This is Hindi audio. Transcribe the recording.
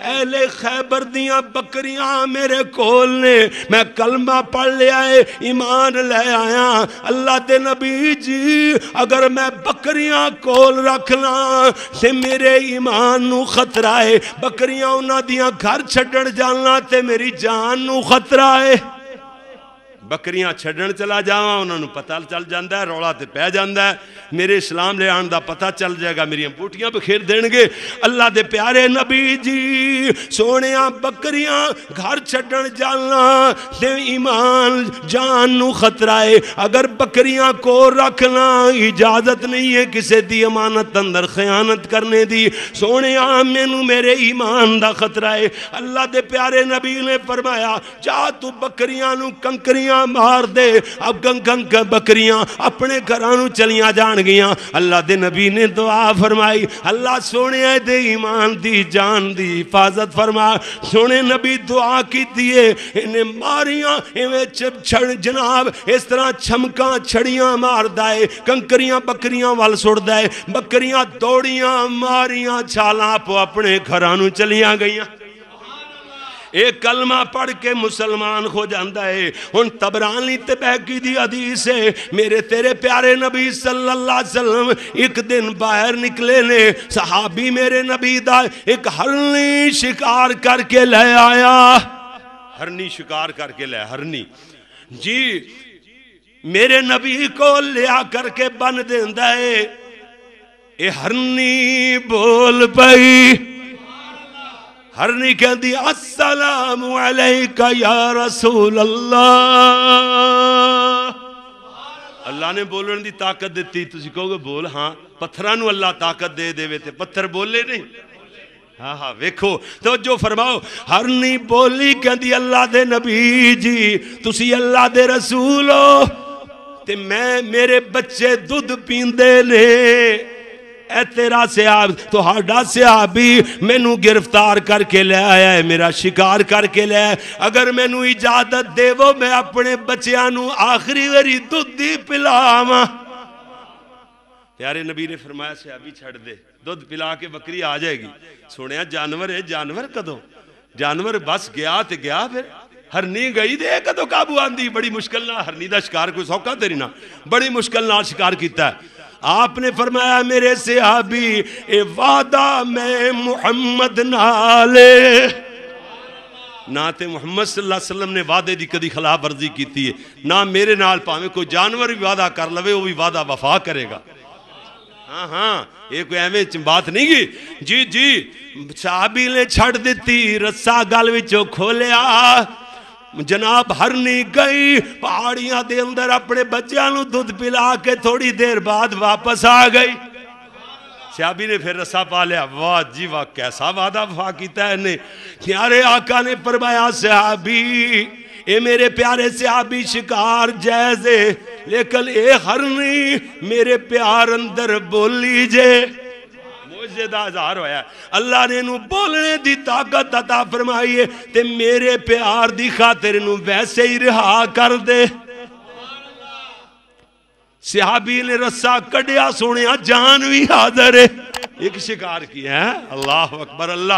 अहले खैबर दियां बकरियां मेरे कोल ने, मैं कलमा पढ़ लिया है, ईमान ले आया। अल्लाह दे नबी जी अगर मैं बकरियां कोल रखना ते मेरे ईमान नू खतरा है, बकरियां उन्हां दियां घर छड्डण जाना ते मेरी जान नू खतरा है। बकरियां छड्डण चला जावा उन्होंने पता चल जाता है, रौला तो पै जाता है, मेरे इस्लाम ले आने का पता चल जाएगा, मेरिया बूटियां बखेर देंगे। अल्लाह दे प्यारे नबी जी सोने बकरियां घर छड्डण जाना ते ईमान जान नू खतरा है, अगर बकरियां को रखना इजाजत नहीं है किसी की अमानत अंदर खयानत करने की। सोने मैनू मेरे ईमान का खतरा है। अल्लाह दे प्यारे नबी ने फरमाया जा तू बकरियां कंकरियां मार दे, अब गंग बकरियां अपने घरां चलिया जान गियां। अल्लाह दे नबी ने दुआ फरमाई अल्लाह सोने दे ईमान दी जान दी हिफाजत फरमा। सोने नबी दुआ की दिए इन्हें मारियां इवें जनाब इस तरह छमकां छड़ियां मारदा है, कंकरियां बकरियां वल सुटदा है, बकरियां दौड़ियां मारियां छालां पो अपने घरां चलिया गईयां। एक कलमा पढ़ के मुसलमान हो जाता है। हुन तबरानी ते बैकी दी हदीस है, मेरे तेरे प्यारे नबी सल्लल्लाहु अलैहि वसल्लम एक दिन बाहर निकले ने, सहाबी मेरे नबी दा एक हरनी शिकार करके ले आया। हरनी शिकार करके ले, हरनी जी मेरे नबी को लिया करके बन देंदा है। ये हरनी बोल पई, हरनी कहती अस्सलामु अलैका या रसूल अल्लाह। अल्लाह ने बोलने की ताकत दी। तुसी कहोगे बोल, हाँ पत्थरां नू अल्लाह ताकत दे देवे ते पत्थर बोले नहीं। हाँ हाँ वेखो तो जो फरमाओ, हरनी बोली कहती अल्लाह दे नबी जी तुसी अल्लाह दे रसूल हो ते मैं मेरे बच्चे दुध पींदे ने, ऐ तेरा सियाब तुहाडा सियाबी मैनू गिरफ्तार करके ले आया है, मेरा शिकार करके ले आया। अगर मैनू इजाजत देवो मैं अपने बच्चों नू आखिरी वारी दुध ही पिलावां। प्यारे नबी ने फरमाया सियाबी छड़ दे, दुध पिला के बकरी आ जाएगी। सुनिया जानवर है, जानवर कदों जानवर बस गया तो गया, फिर हरनी गई दे कदों काबू आंदी। बड़ी मुश्किल ना हरनी दा शिकार कोई सौखा तेरी ना, बड़ी मुश्किल नाल शिकार किया। आपने फरमाया मेरे सहाबी ए वादा मैं मुहम्मद नाले ना ते मुहम्मद सल्लल्लाहु अलैहि वसल्लम ने वादे की कभी खिलाफ वर्जी की है ना मेरे नाल, भावें कोई जानवर भी वादा कर लवे वह भी वादा वफा करेगा। हाँ हाँ ये कोई एवं बात नहीं गई जी जी। सहाबी ने छड़ दी, रस्सा गल विचों खोलिया, जनाब हरनी गई पहाड़ियां दे अंदर अपने बच्चों को दूध पिला के थोड़ी देर बाद वापस आ गई। सियाबी ने फिर रस्सा पा लिया। वाह जी वाह कैसा वादा वफा किया इन्हें। प्यारे आका ने फरमाया सियाबी ए मेरे प्यारे सियाबी शिकार जायज है, लेकिन ए हरनी मेरे प्यार अंदर बोली जे। अल्लाह ने नू बोलने दी ताकत अता फरमाई है ते मेरे प्यार दी खातिर नू वैसे ही रिहा कर दे। सहाबी ने रस्सा कढ़िया, सुनिया जान भी हाजर है। एक शिकार किया है। अल्लाह अकबर अल्लाह।